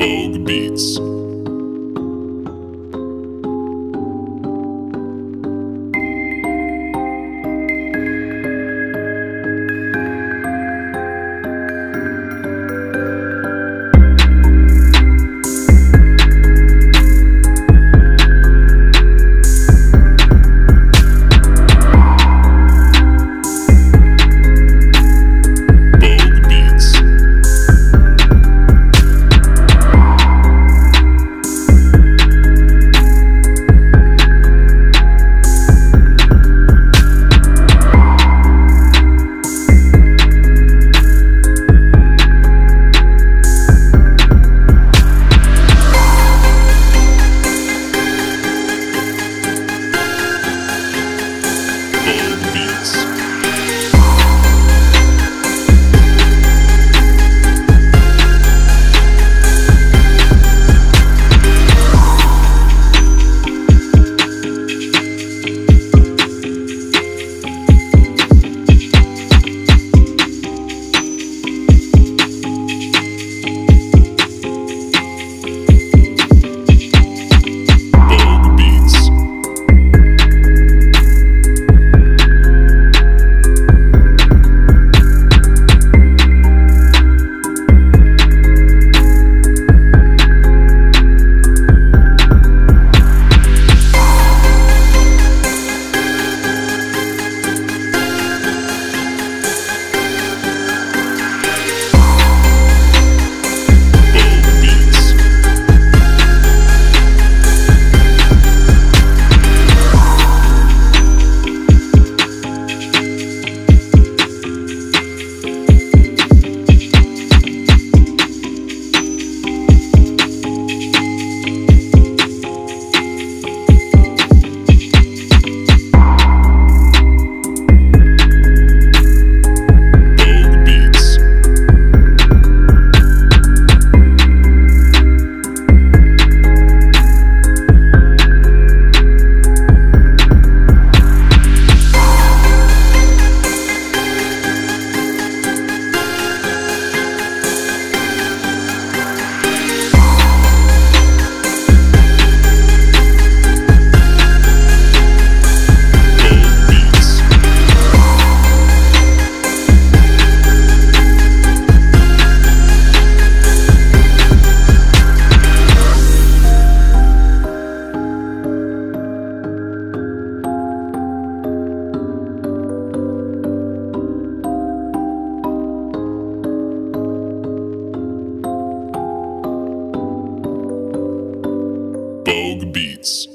Burnt Beatz. Burnt Beatz.